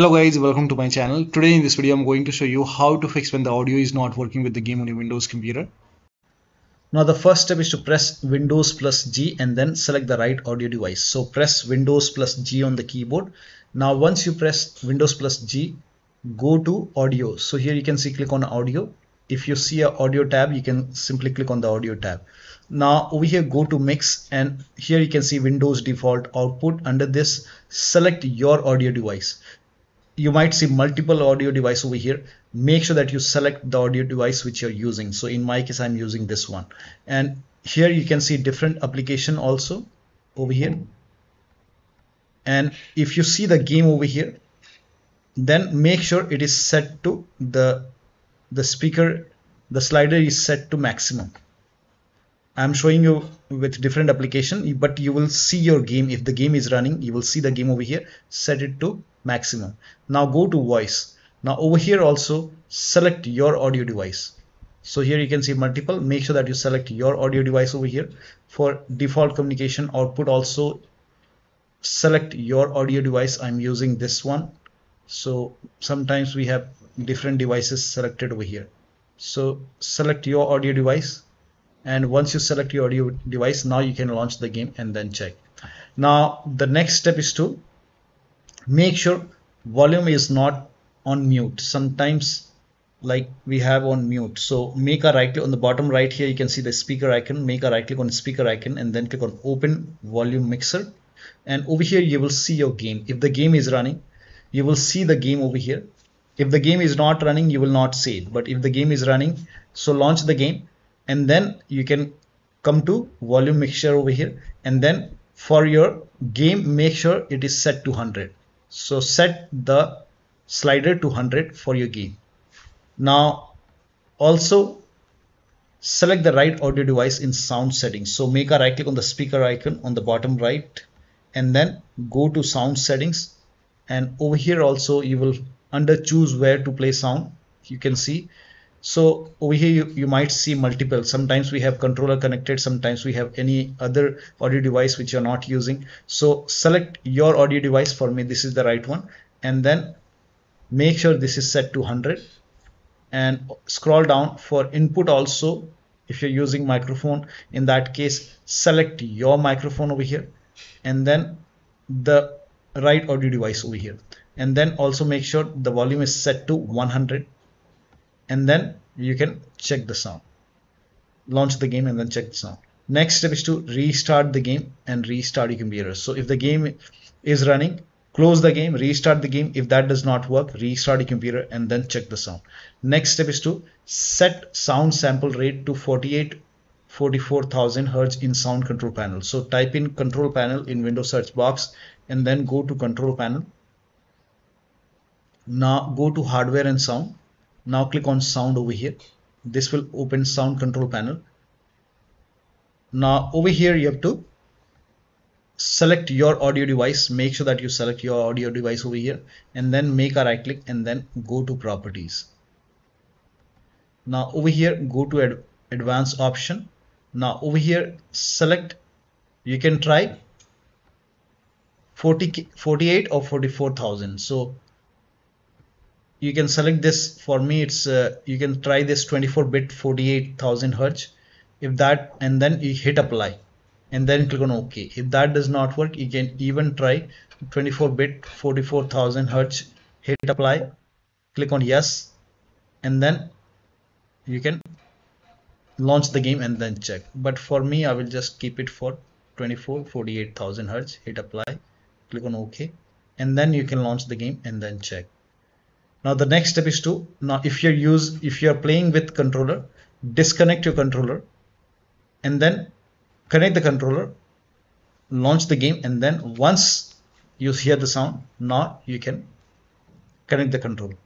Hello guys, welcome to my channel. Today in this video I'm going to show you how to fix when the audio is not working with the game on your Windows computer. Now the first step is to press Windows plus G and then select the right audio device. So press Windows plus G on the keyboard. Now once you press Windows plus G, go to audio. So here you can see, click on audio. If you see an audio tab, you can simply click on the audio tab. Now over here, go to mix, and here you can see Windows default output. Under this, select your audio device. You might see multiple audio device over here. Make sure that you select the audio device which you're using. So in my case, I'm using this one. And here you can see different application also over here. And if you see the game over here, then make sure it is set to the speaker. The slider is set to maximum. I'm showing you with different application, but you will see your game. If the game is running, you will see the game over here. Set it to maximum. Now go to voice. Now over here also select your audio device. So here you can see multiple. Make sure that you select your audio device over here. For default communication output also select your audio device. I'm using this one. So sometimes we have different devices selected over here. So select your audio device. And once you select your audio device, now you can launch the game and then check. Now the next step is to make sure volume is not on mute. Sometimes like we have on mute. So make a right click on the bottom right here. You can see the speaker icon. Make a right click on the speaker icon and then click on open volume mixer. And over here you will see your game. If the game is running, you will see the game over here. If the game is not running, you will not see it. But if the game is running, so launch the game. And then you can come to volume mixture over here, and then for your game, make sure it is set to 100. So set the slider to 100 for your game. Now also select the right audio device in sound settings. So make a right click on the speaker icon on the bottom right, and then go to sound settings. And over here also you will under choose where to play sound. You can see. So over here you might see multiple. Sometimes we have controller connected, sometimes we have any other audio device which you're not using. So select your audio device. For me, this is the right one, and then make sure this is set to 100 and scroll down. For input also, if you're using microphone, in that case select your microphone over here and then the right audio device over here, and then also make sure the volume is set to 100. And then you can check the sound. Launch the game and then check the sound. Next step is to restart the game and restart your computer. So if the game is running, close the game, restart the game. If that does not work, restart your computer and then check the sound. Next step is to set sound sample rate to 44,000 hertz in sound control panel. So type in control panel in Windows search box and then go to control panel. Now go to hardware and sound. Now click on sound over here. This will open sound control panel. Now over here you have to select your audio device. Make sure that you select your audio device over here and then make a right click and then go to properties. Now over here go to advanced option. Now over here select, you can try 48 or 44,000. So you can select this. For me, it's you can try this 24-bit 48,000 hertz. If that, and then you hit apply and then click on OK. If that does not work, you can even try 24-bit 44,000 hertz. Hit apply, click on yes, and then you can launch the game and then check. But for me, I will just keep it for 48,000 hertz. Hit apply, click on OK, and then you can launch the game and then check. Now the next step is to, now if you're playing with controller, disconnect your controller and then connect the controller, launch the game, and then once you hear the sound, now you can connect the controller.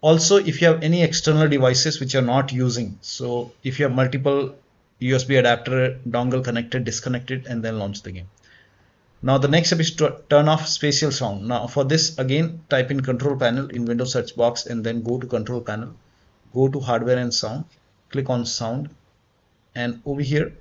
Also, if you have any external devices which you're not using, so if you have multiple USB adapter, dongle connected, disconnect it and then launch the game. Now the next step is to turn off spatial sound. Now for this, again type in control panel in Windows search box and then go to control panel, go to hardware and sound, click on sound, and over here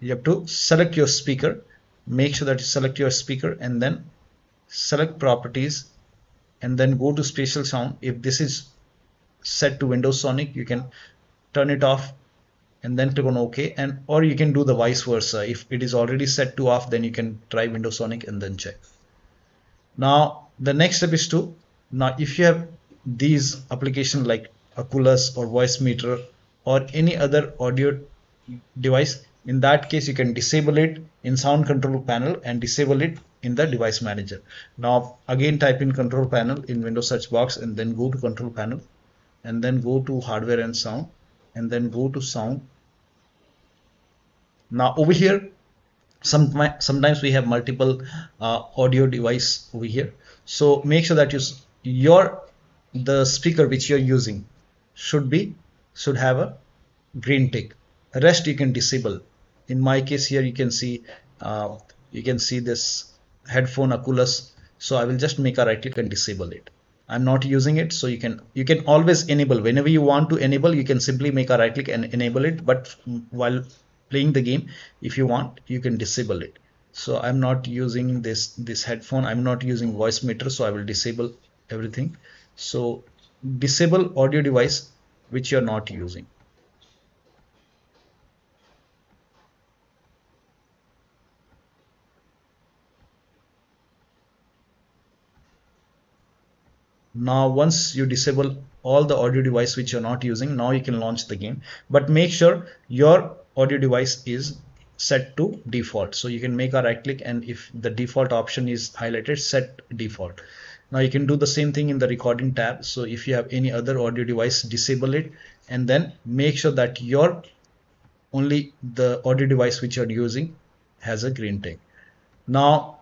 you have to select your speaker. Make sure that you select your speaker and then select properties, and then go to spatial sound. If this is set to Windows Sonic, you can turn it off and then click on OK, and or you can do the vice versa. If it is already set to off, then you can try Windows Sonic and then check. Now the next step is to, now if you have these applications like Oculus or voicemeeter or any other audio device, in that case you can disable it in sound control panel and disable it in the device manager. Now again type in control panel in Windows search box and then go to control panel and then go to hardware and sound and then go to sound. Now over here sometimes we have multiple audio device over here, so make sure that the speaker which you're using should have a green tick. Rest you can disable. In my case here you can see this headphone Oculus, so I will just make a right click and disable it. I'm not using it, so you can always enable whenever you want to enable. You can simply make a right click and enable it, but while playing the game, if you want, you can disable it. So I'm not using this headphone, I'm not using voicemeeter, so I will disable everything. So disable audio device which you're not using. Now once you disable all the audio device which you're not using, now you can launch the game, but make sure your audio device is set to default. So you can make a right click, and if the default option is highlighted, set default. Now you can do the same thing in the recording tab. So if you have any other audio device, disable it, and then make sure that your only the audio device which you're using has a green tick. Now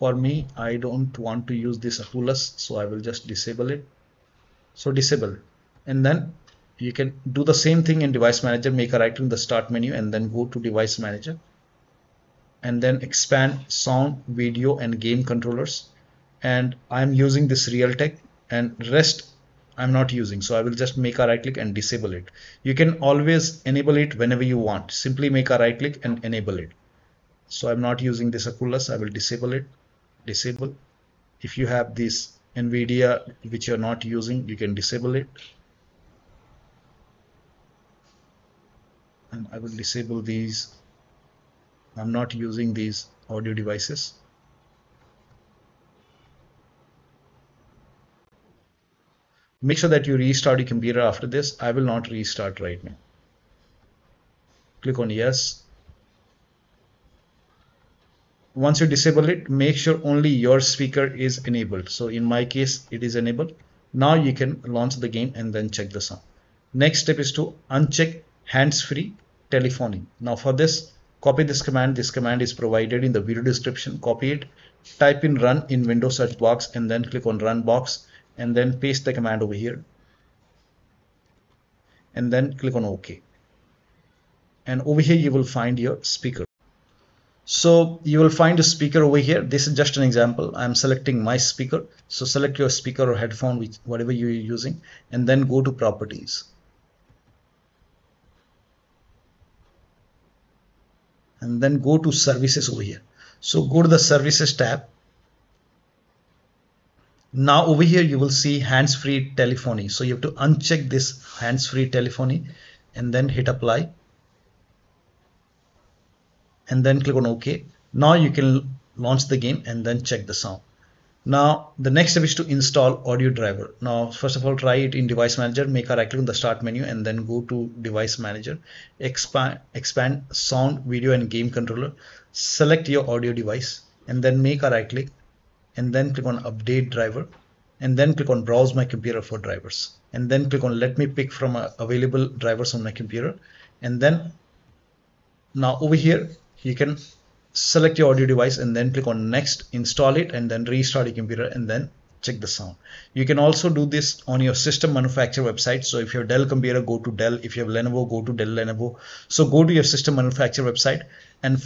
for me, I don't want to use this Oculus, so I will just disable it. So disable, and then you can do the same thing in device manager. Make a right click in the start menu and then go to device manager and then expand sound, video and game controllers, and I'm using this Realtek, and rest I'm not using, so I will just make a right click and disable it. You can always enable it whenever you want, simply make a right click and enable it. So I'm not using this Oculus, I will disable it. Disable. If you have this NVIDIA which you're not using, you can disable it. And I will disable these. I'm not using these audio devices. Make sure that you restart your computer after this. I will not restart right now. Click on yes. Once you disable it, make sure only your speaker is enabled. So in my case, it is enabled. Now you can launch the game and then check the sound. Next step is to uncheck hands-free telephoning. Now for this, copy this command is provided in the video description. Copy it, type in run in Windows search box and then click on run box and then paste the command over here and then click on OK. And over here you will find your speaker. So you will find a speaker over here. This is just an example. I'm selecting my speaker. So select your speaker or headphone, which whatever you're using, and then go to properties. And then go to services over here. So go to the services tab. Now over here, you will see hands-free telephony. So you have to uncheck this hands-free telephony and then hit apply. And then click on OK. Now you can launch the game and then check the sound. Now the next step is to install audio driver. Now first of all, try it in device manager. Make a right click on the start menu and then go to device manager. Expand sound, video and game controller. Select your audio device and then make a right click and then click on update driver and then click on browse my computer for drivers and then click on let me pick from available drivers on my computer. And then now over here you can select your audio device and then click on next, install it and then restart your computer and then check the sound. You can also do this on your system manufacturer website. So if you have Dell computer, go to Dell. If you have Lenovo, go to Dell Lenovo. So go to your system manufacturer website and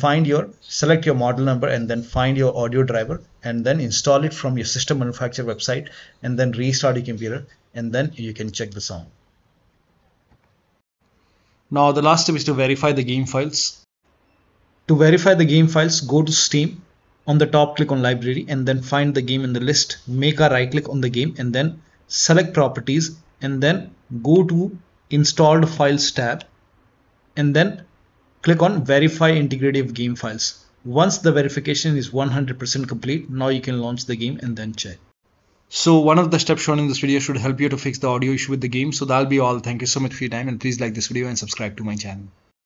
select your model number and then find your audio driver and then install it from your system manufacturer website and then restart your computer and then you can check the sound. Now the last step is to verify the game files. To verify the game files, go to Steam on the top, click on library and then find the game in the list. Make a right click on the game and then select properties and then go to installed files tab and then click on verify integrative game files. Once the verification is 100% complete, now you can launch the game and then check. So one of the steps shown in this video should help you to fix the audio issue with the game. So that'll be all. Thank you so much for your time, and please like this video and subscribe to my channel.